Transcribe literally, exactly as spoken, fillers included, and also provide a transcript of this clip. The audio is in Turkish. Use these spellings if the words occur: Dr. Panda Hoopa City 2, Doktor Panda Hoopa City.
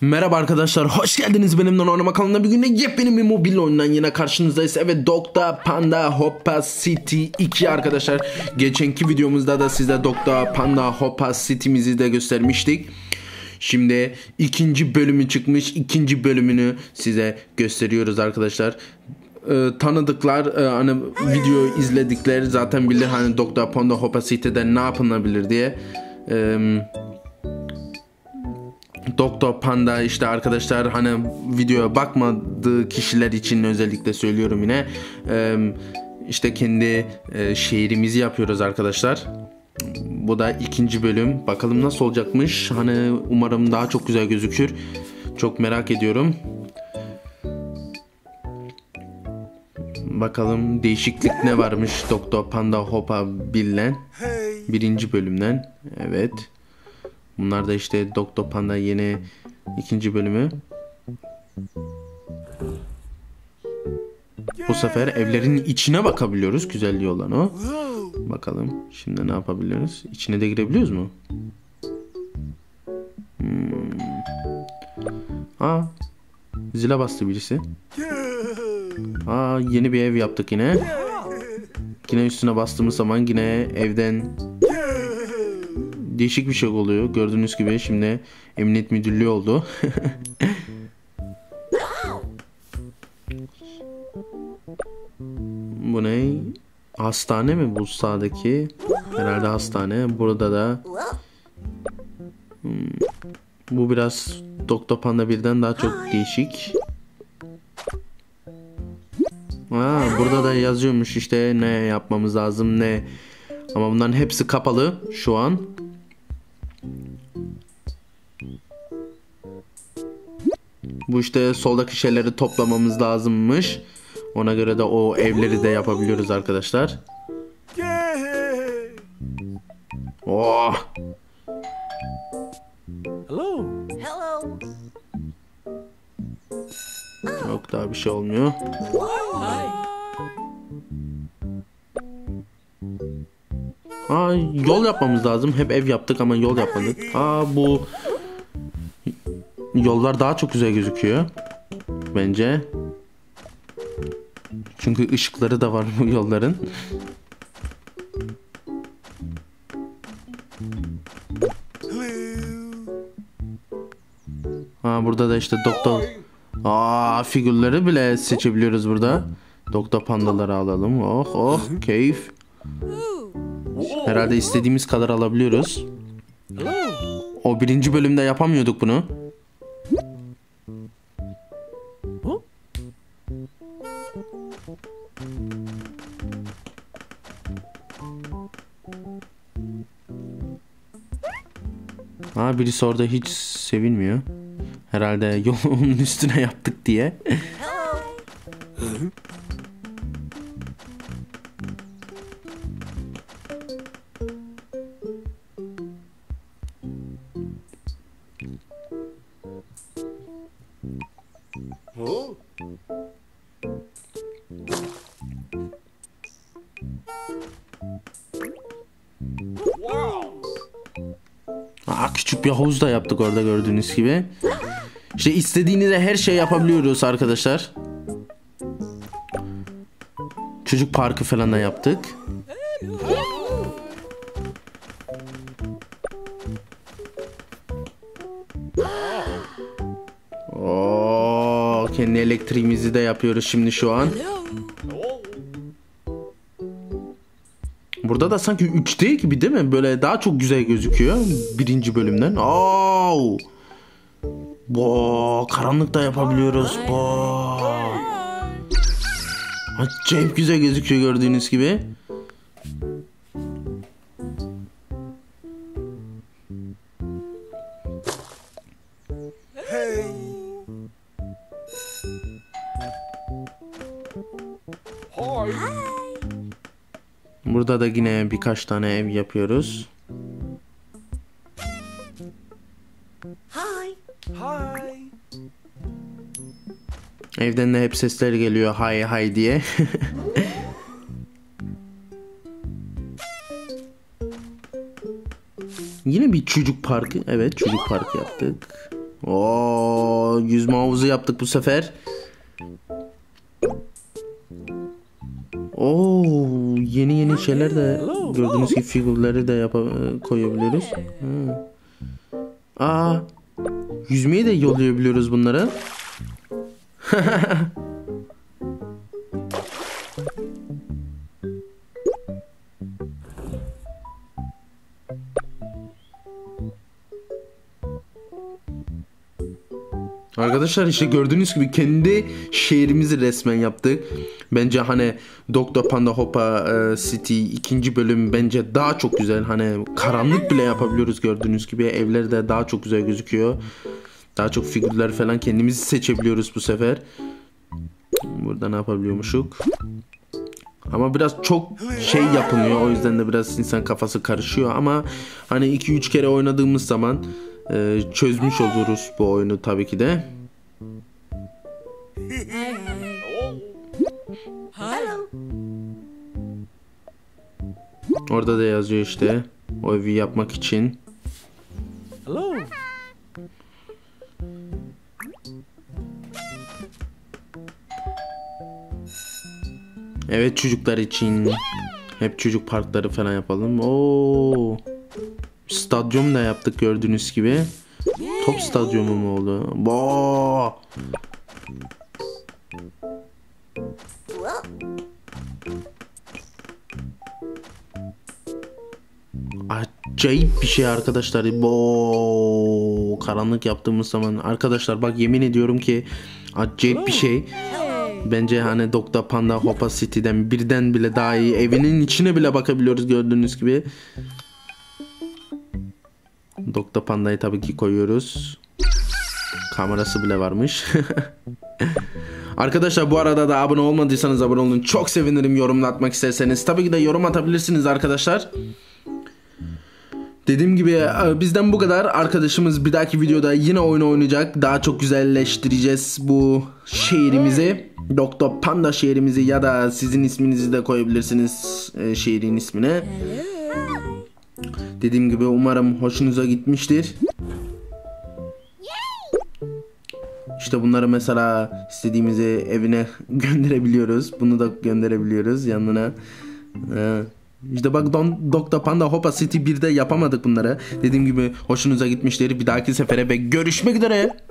Merhaba arkadaşlar, hoş geldiniz benimle oynama kanalına. Bir günde yepyeni bir mobil oyundan yine karşınızdayız. Evet, doktor Panda Hoopa City iki arkadaşlar. Geçenki videomuzda da size doktor Panda Hoopa City'mizi de göstermiştik. Şimdi ikinci bölümü çıkmış. İkinci bölümünü size gösteriyoruz arkadaşlar. E, tanıdıklar e, hani videoyu izledikler zaten bilir hani doktor Panda Hoopa City'de ne yapılabilir diye. E, doktor Panda işte arkadaşlar, hani videoya bakmadığı kişiler için özellikle söylüyorum yine. Ee, işte kendi e, şehrimizi yapıyoruz arkadaşlar. Bu da ikinci bölüm. Bakalım nasıl olacakmış. Hani umarım daha çok güzel gözükür. Çok merak ediyorum. Bakalım değişiklik ne varmış doktor Panda Hoopa bilen birinci bölümden. Evet. Bunlar da işte doktor Panda yeni ikinci bölümü. Bu sefer evlerin içine bakabiliyoruz. Güzelliği olan o. Bakalım şimdi ne yapabiliriz? İçine de girebiliyoruz mu? Hmm. Aa, zile bastı birisi. Aa, yeni bir ev yaptık yine. Yine üstüne bastığımız zaman yine evden değişik bir şey oluyor. Gördüğünüz gibi şimdi emniyet müdürlüğü oldu. Bu ne? Hastane mi bu sağdaki? Herhalde hastane. Burada da hmm. Bu biraz doktor Panda birden daha çok değişik. Aa, burada da yazıyormuş işte ne yapmamız lazım ne. Ama bunların hepsi kapalı şu an. Bu işte soldaki şeyleri toplamamız lazımmış. Ona göre de o evleri de yapabiliyoruz arkadaşlar. Oh. Hello. Hello. Yok, daha bir şey olmuyor. Aa, yol yapmamız lazım. Hep ev yaptık ama yol yapmadık. Aa, bu yollar daha çok güzel gözüküyor bence. Çünkü ışıkları da var bu yolların. Aa, burada da işte doktor Aa, figürleri bile seçebiliyoruz burada. Doktor pandaları alalım. Oh oh, keyif. Herhalde istediğimiz kadar alabiliyoruz. O birinci bölümde yapamıyorduk bunu. Aa, birisi orada hiç sevinmiyor. Herhalde yolun üstüne yaptık diye. Aa, küçük bir havuz da yaptık orada gördüğünüz gibi. İşte istediğinizde her şey yapabiliyoruz arkadaşlar. Çocuk parkı falan da yaptık. Oo, kendi elektriğimizi de yapıyoruz şimdi şu an. Burada da sanki üçte gibi değil mi? Böyle daha çok güzel gözüküyor birinci bölümden. Oo! Bo, karanlıkta yapabiliyoruz. Bo. Acayip güzel gözüküyor gördüğünüz gibi. Burada da yine birkaç tane ev yapıyoruz. Hi. Hi. Evden de hep sesler geliyor hay hay diye. Yine bir çocuk parkı. Evet, çocuk parkı yaptık. Oo, yüzme havuzu yaptık bu sefer. Oo, yeni yeni şeyler de, gördüğünüz gibi figürleri de koyabiliriz. Ha. Aa, yüzmeyi de yollayabiliyoruz bunlara. Arkadaşlar işte gördüğünüz gibi kendi şehrimizi resmen yaptık. Bence hani doktor Panda Hoopa City ikinci bölüm bence daha çok güzel. Hani karanlık bile yapabiliyoruz gördüğünüz gibi. Evler de daha çok güzel gözüküyor. Daha çok figürler falan kendimizi seçebiliyoruz bu sefer. Burada ne yapabiliyormuşuk? Ama biraz çok şey yapılıyor. O yüzden de biraz insan kafası karışıyor. Ama hani iki üç kere oynadığımız zaman çözmüş oluruz bu oyunu tabii ki de. Orada da yazıyor işte o evi yapmak için. Hello. Evet, çocuklar için hep çocuk parkları falan yapalım. Oo. Stadyum da yaptık gördüğünüz gibi. Top stadyumu mu oldu? Baa! Acayip bir şey arkadaşlar. Boo! Karanlık yaptığımız zaman arkadaşlar bak yemin ediyorum ki acayip bir şey. Bence hani doktor Panda Hoopa City'den birden bile daha iyi. Evinin içine bile bakabiliyoruz gördüğünüz gibi. doktor Panda'yı tabii ki koyuyoruz. Kamerası bile varmış. Arkadaşlar bu arada da abone olmadıysanız abone olun. Çok sevinirim, yorum atmak isterseniz. Tabii ki de yorum atabilirsiniz arkadaşlar. Dediğim gibi bizden bu kadar. Arkadaşımız bir dahaki videoda yine oyun oynayacak. Daha çok güzelleştireceğiz bu şehrimizi. doktor Panda şehrimizi ya da sizin isminizi de koyabilirsiniz şehrin ismine. Dediğim gibi umarım hoşunuza gitmiştir. İşte bunları mesela istediğimizi evine gönderebiliyoruz. Bunu da gönderebiliyoruz yanına. Ee, işte bak doktor Panda Hoopa City birde yapamadık bunları. Dediğim gibi hoşunuza gitmiştir. Bir dahaki sefere ve görüşmek üzere.